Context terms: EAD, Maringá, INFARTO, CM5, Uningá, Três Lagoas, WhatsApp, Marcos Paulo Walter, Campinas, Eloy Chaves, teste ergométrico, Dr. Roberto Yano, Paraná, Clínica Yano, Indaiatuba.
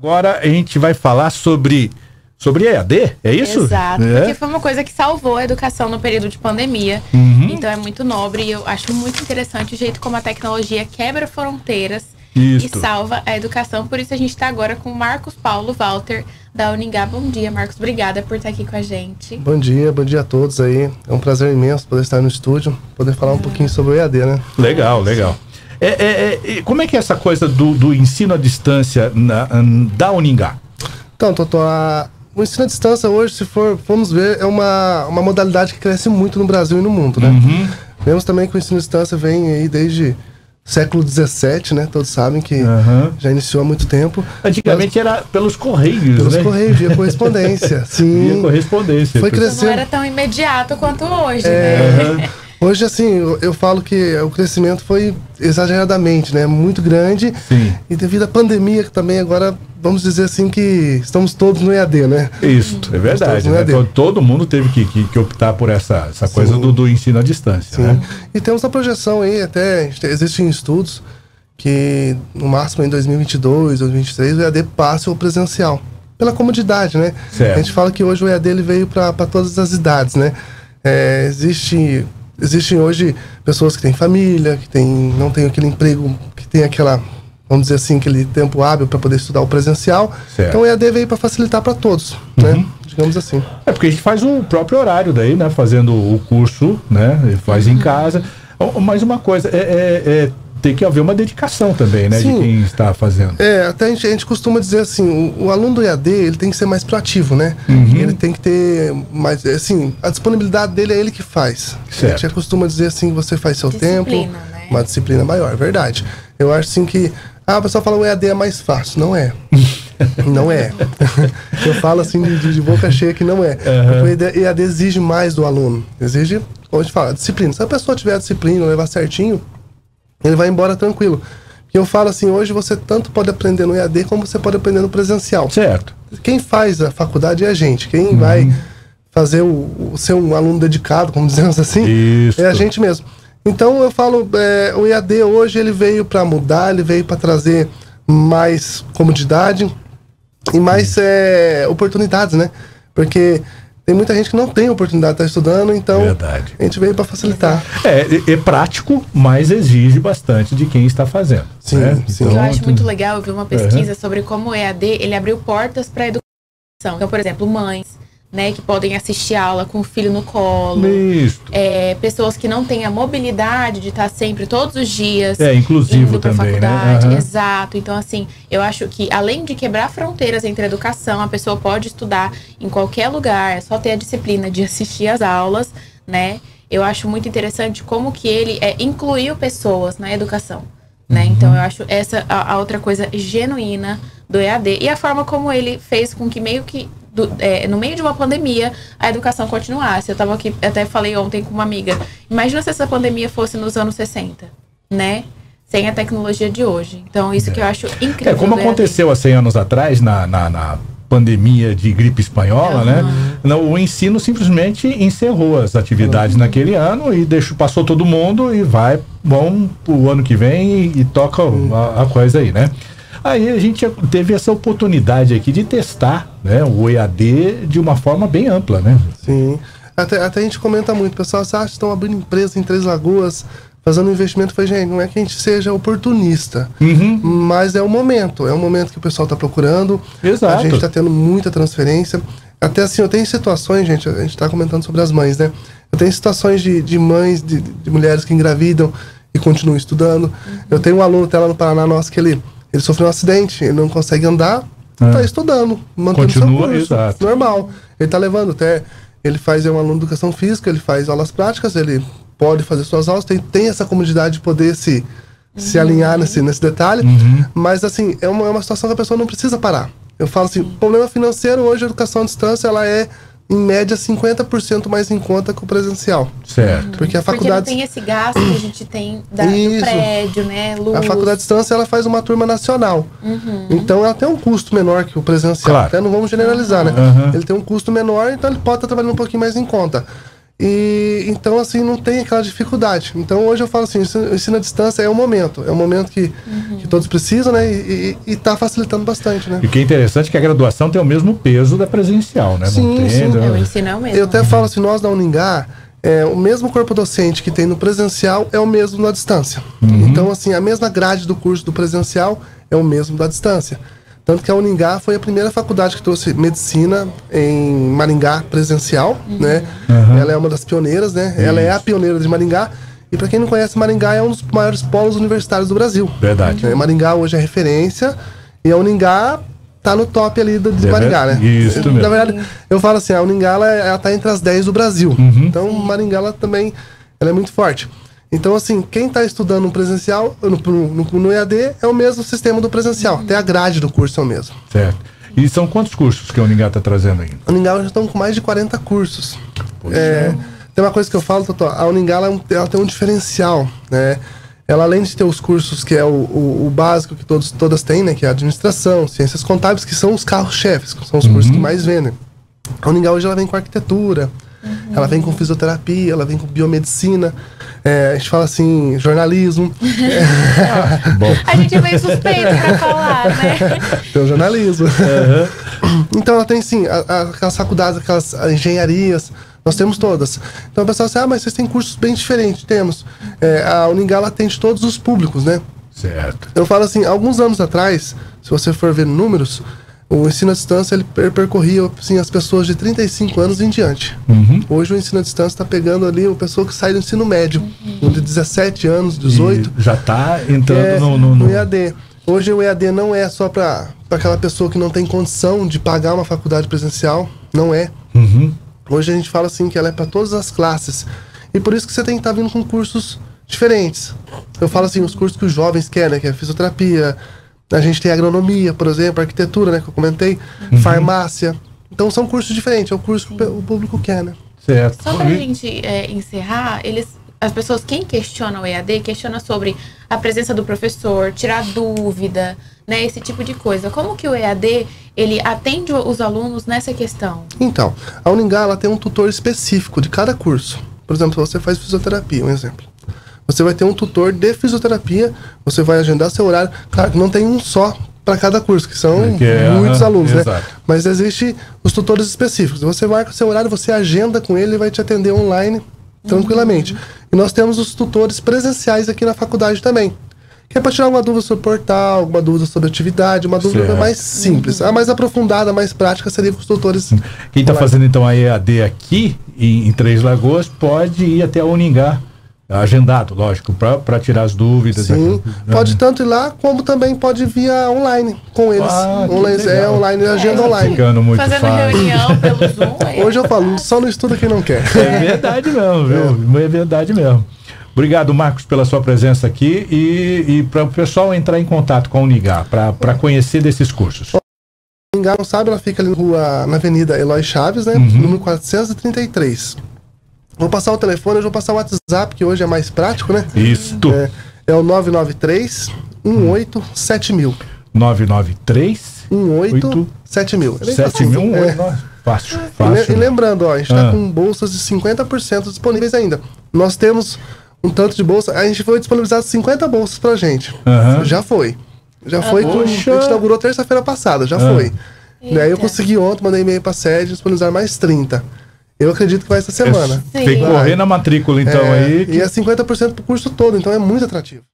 Agora a gente vai falar sobre EAD, é isso? Exato, porque foi uma coisa que salvou a educação no período de pandemia. Então é muito nobre e eu acho muito interessante o jeito como a tecnologia quebra fronteiras e salva a educação. Por isso a gente está agora com o Marcos Paulo Walter, da Uningá. Bom dia, Marcos. Obrigada por estar aqui com a gente. Bom dia a todos aí. É um prazer imenso poder estar no estúdio, poder falar um pouquinho sobre o EAD, né? Legal, legal. Como é que é essa coisa do ensino à distância da Uningá? Então, Totó, o ensino à distância hoje, se formos ver, é uma modalidade que cresce muito no Brasil e no mundo, né? Vemos também que o ensino à distância vem aí desde século XVII, né? Todos sabem que já iniciou há muito tempo. Antigamente era pelos correios, Pelos correios, via correspondência. Sim. Via correspondência. Foi crescendo. Não era tão imediato quanto hoje, né? Hoje, assim, eu falo que o crescimento foi exageradamente, né? Muito grande. Sim. E devido à pandemia, que também agora, vamos dizer assim, que estamos todos no EAD, né? Isso, é verdade. Né? Todo mundo teve que optar por essa coisa do ensino à distância, né? E temos a projeção aí, até existem estudos que no máximo em 2022, 2023, o EAD passe ao presencial. Pela comodidade, né? Certo. A gente fala que hoje o EAD ele veio para todas as idades, né? Existem hoje pessoas que têm família, que não têm aquele emprego, que tem aquela, vamos dizer assim, aquele tempo hábil para poder estudar o presencial. Certo. Então o EAD veio para facilitar para todos, né? Digamos assim. É porque a gente faz o próprio horário daí, né? Fazendo o curso, né? Faz em casa. Mas uma coisa, tem que haver uma dedicação também, né? Sim. De quem está fazendo. Até a gente costuma dizer assim, o aluno do EAD, ele tem que ser mais proativo, né? Ele tem que ter mais, assim, a disponibilidade dele é ele que faz. Certo. A gente costuma dizer assim, você faz seu tempo, né? Uma disciplina maior, é verdade. Eu acho assim que, o pessoal fala o EAD é mais fácil, não é. Não é. Eu falo assim de boca cheia que não é. Porque o EAD exige mais do aluno, exige, como a gente fala, a disciplina. Se a pessoa tiver a disciplina, levar certinho, ele vai embora tranquilo. Eu falo assim, hoje você tanto pode aprender no EAD como você pode aprender no presencial. Certo. Quem faz a faculdade é a gente. Quem vai fazer ser um aluno dedicado, como dizemos assim, é a gente mesmo. Então eu falo, o EAD hoje ele veio para mudar, ele veio para trazer mais comodidade e mais oportunidades, né? Porque tem muita gente que não tem oportunidade de estar estudando, então a gente veio para facilitar. É prático, mas exige bastante de quem está fazendo. Sim, né? Sim. Então, eu acho muito legal, eu vi uma pesquisa sobre como o EAD ele abriu portas para a educação. Então, por exemplo, mães, né, que podem assistir aula com o filho no colo. Pessoas que não têm a mobilidade de estar sempre todos os dias inclusivo indo pra faculdade, né? Exato. Então assim, eu acho que além de quebrar fronteiras entre a educação, a pessoa pode estudar em qualquer lugar, é só ter a disciplina de assistir às aulas, né? Eu acho muito interessante como que ele incluiu pessoas na educação, né? Então eu acho essa a outra coisa genuína do EAD e a forma como ele fez com que meio que no meio de uma pandemia a educação continuasse. Eu tava aqui, até falei ontem com uma amiga, imagina se essa pandemia fosse nos anos 60, né? Sem a tecnologia de hoje. Então isso que eu acho incrível. Como aconteceu há 100 anos atrás na pandemia de gripe espanhola, né? O ensino simplesmente encerrou as atividades naquele ano e passou todo mundo e vão pro ano que vem e toca a coisa aí, né? Aí a gente teve essa oportunidade aqui de testar, né, o EAD de uma forma bem ampla, né? Sim. Até a gente comenta muito, pessoal, vocês estão abrindo empresa em Três Lagoas, fazendo investimento. Falei, gente, não é que a gente seja oportunista, mas é um momento que o pessoal está procurando. Exato. A gente está tendo muita transferência. Até assim, eu tenho situações, gente, a gente está comentando sobre as mães, né? Eu tenho situações de mães, de mulheres que engravidam e continuam estudando. Eu tenho um aluno até lá no Paraná nosso que ele sofreu um acidente, ele não consegue andar, tá estudando, mantendo seu curso, normal. Ele tá levando até, ele faz, é um aluno de educação física, ele faz aulas práticas, ele pode fazer suas aulas, tem essa comunidade de poder se alinhar nesse detalhe, mas assim, é uma situação que a pessoa não precisa parar. Eu falo assim, problema financeiro, hoje a educação à distância, ela é em média 50% mais em conta que o presencial. Certo. Porque a faculdade, porque não tem esse gasto que a gente tem do prédio, né? Luz. A faculdade à distância, ela faz uma turma nacional. Então ela tem um custo menor que o presencial. Claro. Até não vamos generalizar, né? Ele tem um custo menor, então ele pode estar trabalhando um pouquinho mais em conta. E então, assim, não tem aquela dificuldade. Então, hoje eu falo assim, o ensino à distância é um momento que, uhum, que todos precisam, né? E tá facilitando bastante, né? E o que é interessante é que a graduação tem o mesmo peso da presencial, né? Sim, sim, eu ensino é o mesmo. Eu até falo assim, nós da Uningá, o mesmo corpo docente que tem no presencial é o mesmo na distância. Uhum. Então, assim, a mesma grade do curso do presencial é o mesmo da distância. Tanto que a Uningá foi a primeira faculdade que trouxe medicina em Maringá presencial, uhum, né? Uhum. Ela é uma das pioneiras, né? Isso. Ela é a pioneira de Maringá. E para quem não conhece, Maringá é um dos maiores polos universitários do Brasil. Verdade. Maringá hoje é referência e a Uningá tá no top ali de Maringá, né? Isso mesmo. Na verdade, eu falo assim, a Uningá, ela tá entre as 10 do Brasil. Uhum. Então, Maringá, ela também é muito forte. Então, assim, quem está estudando no presencial, no EAD, é o mesmo sistema do presencial. Até a grade do curso é o mesmo. Certo. E são quantos cursos que a Uningá está trazendo ainda? A Uningá já estão com mais de 40 cursos. Tem uma coisa que eu falo, Totó. A Uningá, ela tem um diferencial, né? Ela, além de ter os cursos que é o básico que todas têm, né? Que é a administração, ciências contábeis, que são os carros-chefes, que são os, uhum, cursos que mais vendem. A Uningá hoje ela vem com arquitetura, uhum, ela vem com fisioterapia, ela vem com biomedicina. A gente fala assim, jornalismo. Bom. A gente é meio suspeito pra falar, né? Tem o jornalismo. Uhum. Então ela tem sim, aquelas faculdades, aquelas engenharias, nós temos todas. Então o pessoal assim, ah, mas vocês têm cursos bem diferentes. Temos. A Uningá ela atende todos os públicos, né? Certo. Eu falo assim, alguns anos atrás, se você for ver números, o ensino à distância, ele percorria assim, as pessoas de 35 anos em diante. Uhum. Hoje o ensino à distância está pegando ali o pessoal que sai do ensino médio, uhum, de 17 anos, 18. E já está entrando no EAD. Hoje o EAD não é só para aquela pessoa que não tem condição de pagar uma faculdade presencial, não é. Uhum. Hoje a gente fala assim que ela é para todas as classes. E por isso que você tem que estar vindo com cursos diferentes. Eu falo assim, os cursos que os jovens querem, né, que é fisioterapia. A gente tem agronomia, por exemplo, arquitetura, né, que eu comentei, uhum, farmácia. Então são cursos diferentes, é o curso que o público quer, né? Certo. Só pra gente encerrar, as pessoas, quem questiona o EAD, questiona sobre a presença do professor, tirar dúvida, né, esse tipo de coisa. Como que o EAD, ele atende os alunos nessa questão? Então, a Uningá, ela tem um tutor específico de cada curso. Por exemplo, se você faz fisioterapia, um exemplo. Você vai ter um tutor de fisioterapia, você vai agendar seu horário. Claro que não tem um só para cada curso, que são muitos alunos, né? Exato. Mas existem os tutores específicos. Você marca o seu horário, você agenda com ele, ele vai te atender online tranquilamente. Uhum. E nós temos os tutores presenciais aqui na faculdade também. Que é para tirar uma dúvida sobre o portal, uma dúvida sobre atividade, uma dúvida mais simples. A mais aprofundada, a mais prática seria com os tutores. Quem está fazendo então a EAD aqui em Três Lagoas pode ir até a Uningá. Agendado, lógico, para tirar as dúvidas. Sim, pode tanto ir lá, como também pode via online com eles. Online, agenda online. Ficando muito fazendo fácil. Reunião pelo Zoom. Hoje eu falo, só não estuda quem não quer. É verdade mesmo, viu? É verdade mesmo. Obrigado, Marcos, pela sua presença aqui e para o pessoal entrar em contato com a Uningá, para conhecer desses cursos. A Uningá, não sabe, ela fica ali na Avenida Eloy Chaves, né? Uhum. Número 433. Vou passar o telefone, eu vou passar o WhatsApp, que hoje é mais prático, né? Isto. É o 993-187000. 993-187000. 7.000, fácil, fácil. E lembrando, ó, a gente tá com bolsas de 50% disponíveis ainda. Nós temos um tanto de bolsa, a gente foi disponibilizado 50 bolsas pra gente. Uhum. Já foi, a gente inaugurou terça-feira passada, já foi. Daí eu consegui ontem, mandei e-mail pra sede, disponibilizar mais 30. Eu acredito que vai essa semana. Tem que correr na matrícula, então, aí. E é 50% pro curso todo, então é muito atrativo.